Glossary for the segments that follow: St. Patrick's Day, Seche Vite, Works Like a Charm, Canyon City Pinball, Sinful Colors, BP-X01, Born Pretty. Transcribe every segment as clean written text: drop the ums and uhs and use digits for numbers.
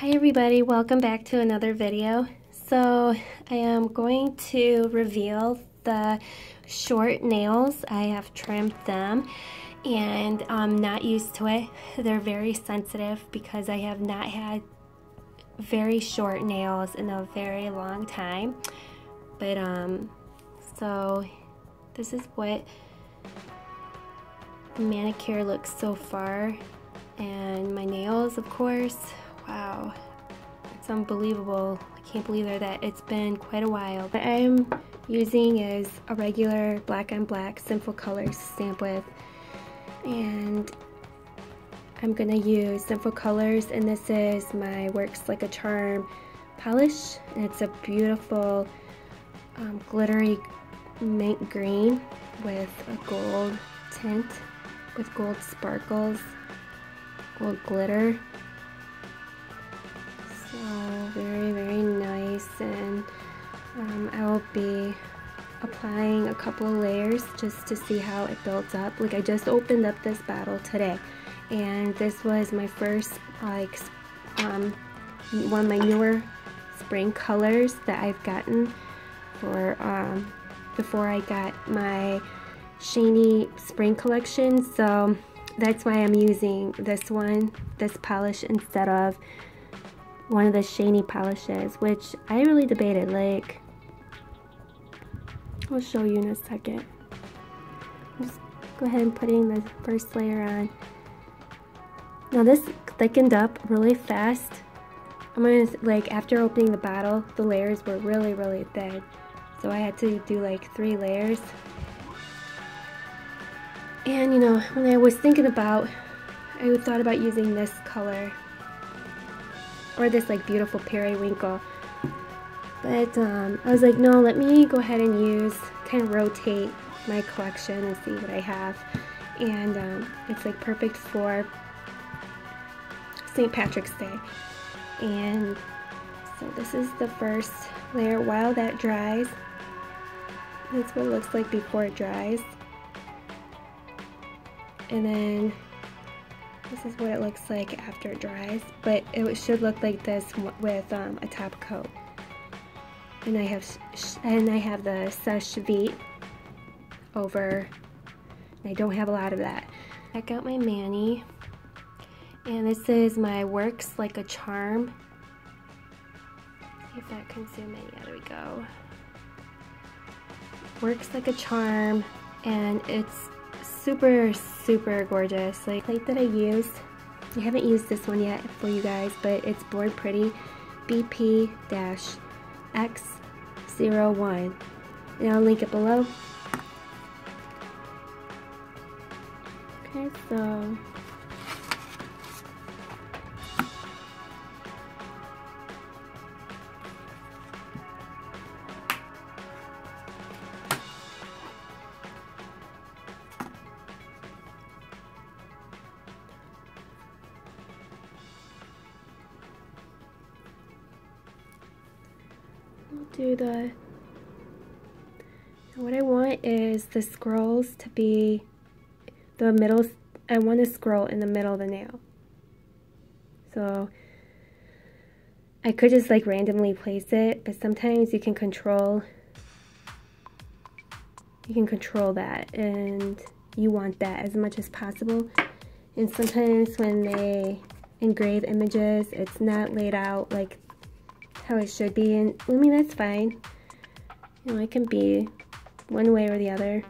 Hi everybody, welcome back to another video. So I am going to reveal the short nails. I have trimmed them and I'm not used to it. They're very sensitive because I have not had very short nails in a very long time. But so this is what the manicure looks so far, and my nails, of course. Wow, it's unbelievable. I can't believe that it's been quite a while. What I'm using is a regular black on black Sinful Colors stamp with, and I'm gonna use Sinful Colors, and this is my Works Like a Charm polish, and it's a beautiful glittery mint green with a gold tint, with gold sparkles, gold glitter. Very, very nice, and I will be applying a couple of layers just to see how it builds up. Like, I just opened up this bottle today, and this was my first, like, one of my newer spring colors that I've gotten for before I got my shiny spring collection. So that's why I'm using this one, this polish, instead of one of the shiny polishes, which I really debated. Like, I'll show you in a second. Just go ahead and putting the first layer on. Now this thickened up really fast. I'm gonna, like, after opening the bottle, the layers were really, really thin. So I had to do like 3 layers. And you know, when I was thinking about, I thought about using this color, or this like beautiful periwinkle, but I was like, no, let me go ahead and use, kind of rotate my collection and see what I have. And it's like perfect for St. Patrick's Day. And so this is the first layer. While that dries, that's what it looks like before it dries. And then this is what it looks like after it dries, but it should look like this with a top coat. And I have the Seche Vite over, and I don't have a lot of that. I got my mani, and this is my Works Like a Charm. If that can zoom in, yeah, there we go. Works Like a Charm, and it's super, super gorgeous. Like, the plate that I used, I haven't used this one yet for you guys, but it's Born Pretty BP-X01, and I'll link it below. Okay, so do the, what I want is the scrolls to be the middle. I want a scroll in the middle of the nail, so I could just like randomly place it, but sometimes you can control that, and you want that as much as possible. And sometimes when they engrave images, it's not laid out like how it should be, and I mean, that's fine. You know, it can be one way or the other.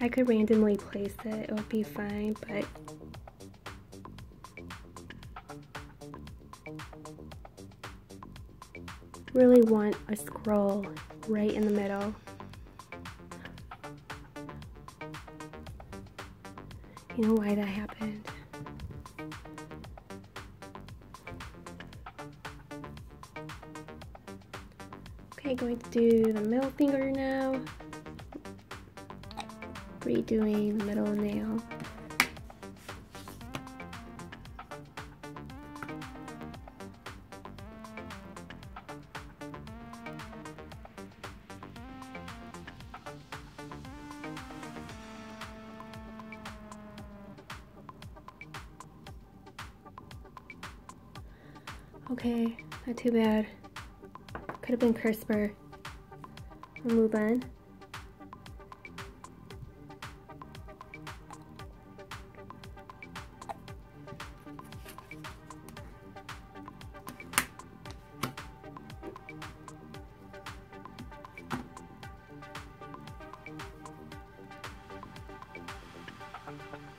I could randomly place it, it would be fine, but really want a scroll right in the middle. You know why that happened? Okay, going to do the middle finger now. Redoing the middle nail. Okay, not too bad. Could have been crisper. We'll move on.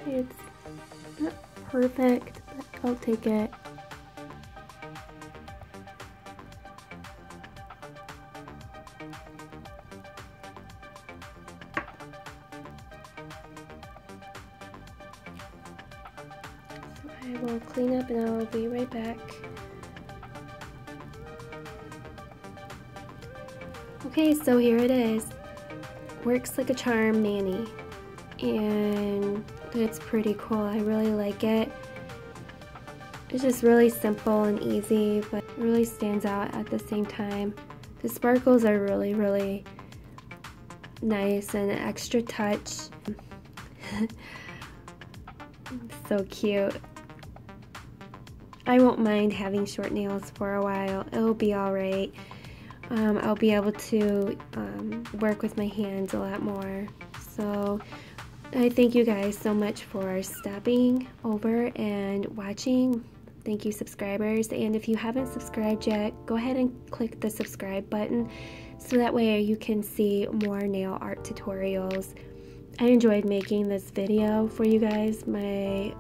It's not perfect, but I'll take it. So I will clean up and I'll be right back. Okay, so here it is. Works Like a Charm Nanny. And it's pretty cool. I really like it. It's just really simple and easy, but it really stands out at the same time. The sparkles are really, really nice and an extra touch. So cute. I won't mind having short nails for a while. It'll be alright. I'll be able to work with my hands a lot more. So I thank you guys so much for stopping over and watching. Thank you, subscribers. And if you haven't subscribed yet, go ahead and click the subscribe button so that way you can see more nail art tutorials. I enjoyed making this video for you guys, my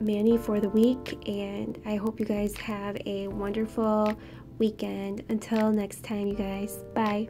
mani for the week, and I hope you guys have a wonderful weekend. Until next time, you guys. Bye.